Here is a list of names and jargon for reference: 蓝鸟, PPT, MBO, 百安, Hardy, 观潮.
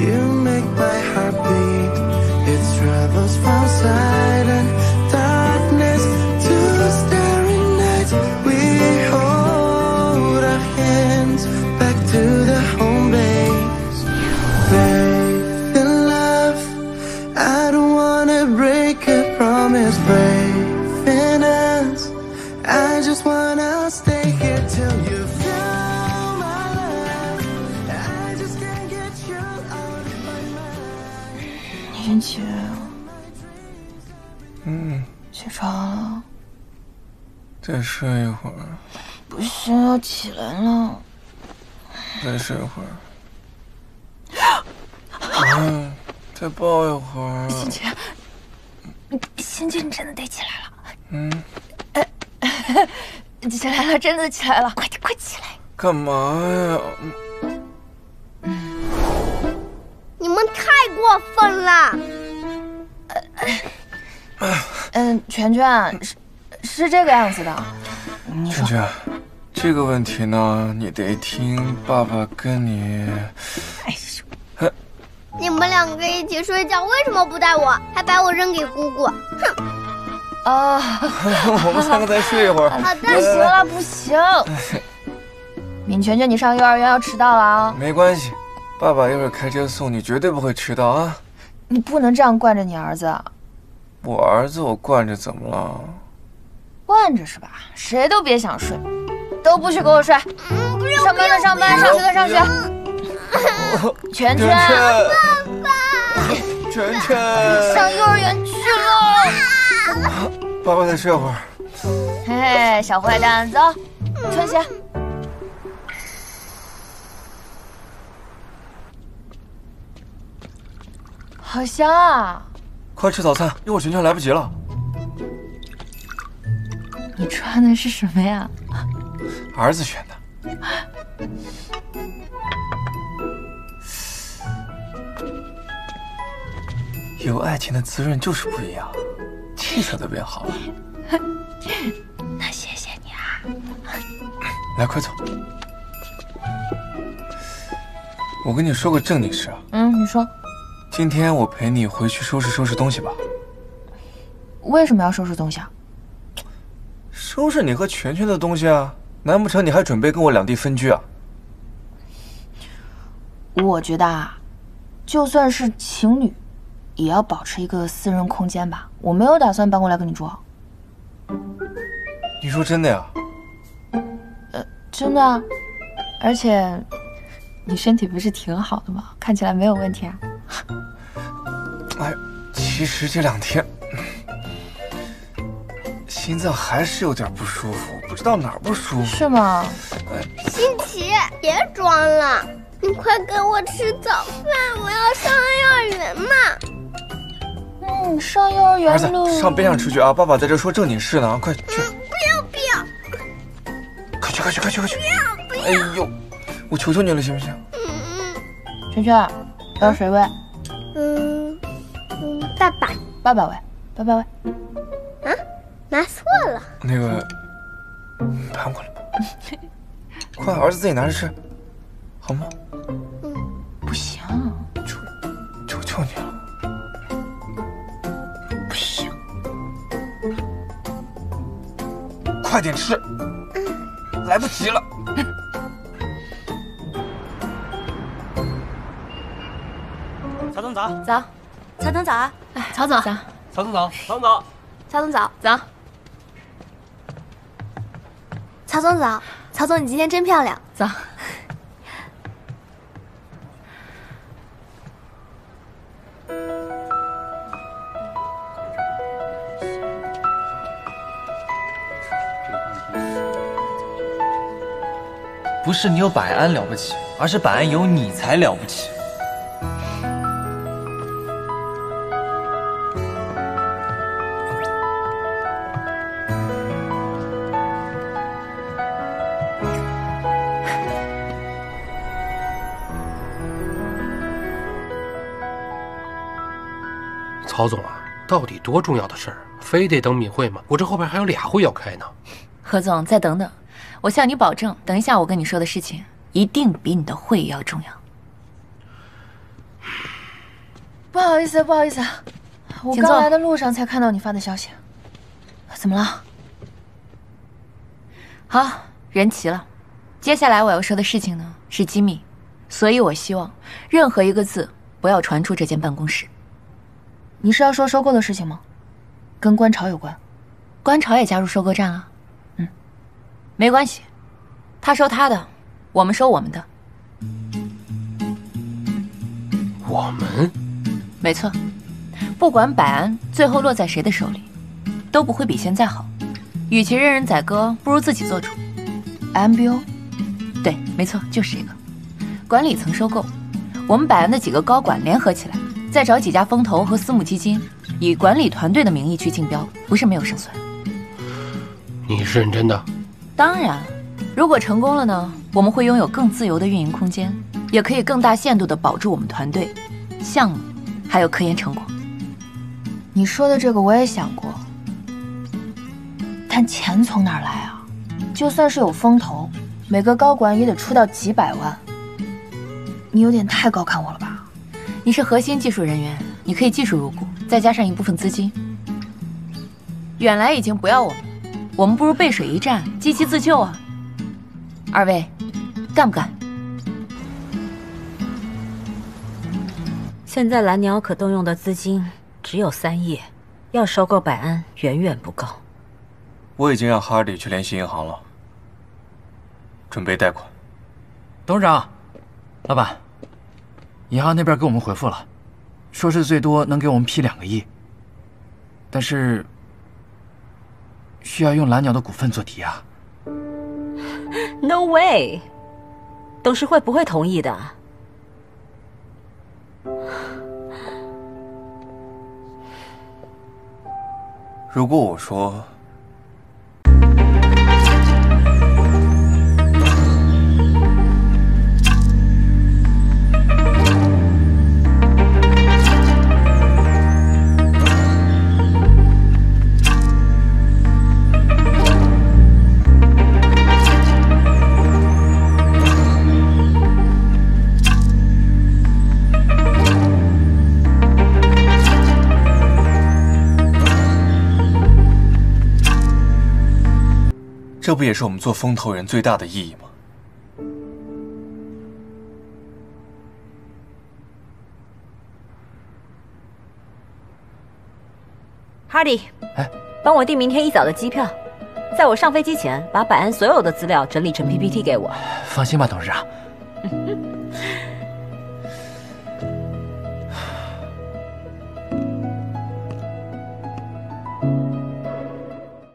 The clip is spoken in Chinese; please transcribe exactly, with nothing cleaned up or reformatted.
You make my heart beat. It travels from silent darkness to starry nights. We hold our hands back to the home base. Faith in love, I don't wanna break a promise. Faith in us, I just wanna stay here till you fly.天气，嗯，起床了，再睡一会儿。不行，要起来了。再睡一会儿。嗯，再抱一会儿。欣姐，欣姐，你真的得起来了。嗯。哎，起来了，真的起来了，快点，快起来。干嘛呀？你们太。 过分了！嗯，全全是是这个样子的。你说，全全，这个问题呢，你得听爸爸跟你。哎，你们两个一起睡觉，为什么不带我？还把我扔给姑姑，哼！啊，我们三个再睡一会儿。好的，不行了，不行。敏全全，你上幼儿园要迟到了啊！没关系。 爸爸一会儿开车送你，绝对不会迟到啊！你不能这样惯着你儿子。我儿子我惯着怎么了？惯着是吧？谁都别想睡，都不许给我睡！嗯，不是，上班的上班，上学的上学。全全，爸爸，全全，上幼儿园去了。爸爸再睡会儿。嘿，小坏蛋，走，穿鞋。 好香啊！快吃早餐，一会儿全全来不及了。你穿的是什么呀？儿子选的。有爱情的滋润就是不一样，气色都变好了。那谢谢你啊！来，快走。我跟你说个正经事啊。嗯，你说。 今天我陪你回去收拾收拾东西吧。为什么要收拾东西啊？收拾你和全全的东西啊！难不成你还准备跟我两地分居啊？我觉得啊，就算是情侣，也要保持一个私人空间吧。我没有打算搬过来跟你住。你说真的呀？呃，真的啊。而且，你身体不是挺好的吗？看起来没有问题啊。 哎，其实这两天心脏还是有点不舒服，不知道哪儿不舒服。是吗？哎，新奇，别装了，你快给我吃早饭，我要上幼儿园嘛。嗯，上幼儿园了。儿子，上边上吃去啊！爸爸在这说正经事呢，快去。嗯、不要不要！快去快去快去快去！不要不要！哎呦，我求求你了，行不行？嗯嗯。圈圈，要谁喂？ 嗯嗯，爸爸，爸爸喂，爸爸喂，啊，拿错了。那个，搬过来吧，快，儿子自己拿着吃，好吗？嗯，不行，求求求你了，不行，快点吃，嗯、来不及了。曹总早，早，曹总早啊！哎，曹总早，曹总早，曹总早，曹总早，早，曹总早，曹总你今天真漂亮，早。不是你有百安了不起，而是百安有你才了不起。 曹总啊，到底多重要的事儿，非得等敏慧吗？我这后边还有俩会要开呢。何总，再等等，我向你保证，等一下我跟你说的事情，一定比你的会要重要。不好意思，不好意思啊，我刚来的路上才看到你发的消息。怎么了？好，人齐了。接下来我要说的事情呢是机密，所以我希望任何一个字不要传出这间办公室。你是要说收购的事情吗？跟观潮有关。观潮也加入收购站啊？嗯，没关系，他收他的，我们收我们的。我们？没错，不管百安最后落在谁的手里，都不会比现在好。与其任人宰割，不如自己做主。M B O， 对，没错，就是这个。管理层收购，我们百安的几个高管联合起来，再找几家风投和私募基金，以管理团队的名义去竞标，不是没有胜算。你是认真的？当然，如果成功了呢，我们会拥有更自由的运营空间，也可以更大限度地保住我们团队、项目，还有科研成果。你说的这个我也想过。 但钱从哪儿来啊？就算是有风投，每个高管也得出到几百万。你有点太高看我了吧？你是核心技术人员，你可以技术入股，再加上一部分资金。远来已经不要我们了，我们不如背水一战，积极自救啊！二位，干不干？现在蓝鸟可动用的资金只有三亿，要收购百安远远不够。 我已经让 Hardy 去联系银行了，准备贷款。董事长，老板，银行那边给我们回复了，说是最多能给我们批两个亿，但是需要用蓝鸟的股份做抵押。No way， 董事会不会同意的。如果我说。 这不也是我们做风投人最大的意义吗？Hardy，哎，帮我订明天一早的机票，在我上飞机前把百安所有的资料整理成 P P T 给我。放心吧，董事长。